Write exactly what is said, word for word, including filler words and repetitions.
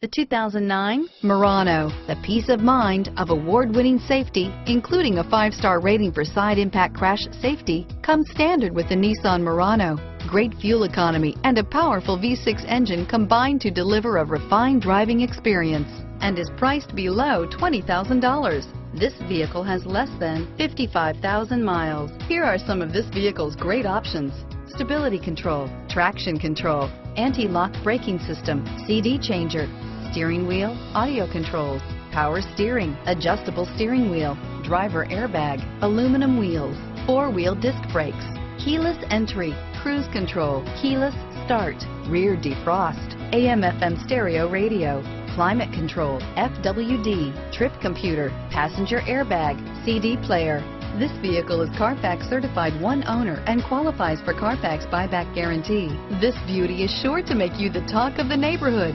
The two thousand nine Murano, the peace of mind of award-winning safety, including a five-star rating for side impact crash safety, comes standard with the Nissan Murano. Great fuel economy and a powerful V six engine combine to deliver a refined driving experience and is priced below twenty thousand dollars. This vehicle has less than fifty-five thousand miles. Here are some of this vehicle's great options: stability control, traction control, anti-lock braking system, C D changer, steering wheel audio controls, power steering, adjustable steering wheel, driver airbag, aluminum wheels, four-wheel disc brakes, keyless entry, cruise control, keyless start, rear defrost, A M F M stereo radio, climate control, F W D, trip computer, passenger airbag, C D player. This vehicle is Carfax certified one owner and qualifies for Carfax buyback guarantee. This beauty is sure to make you the talk of the neighborhood.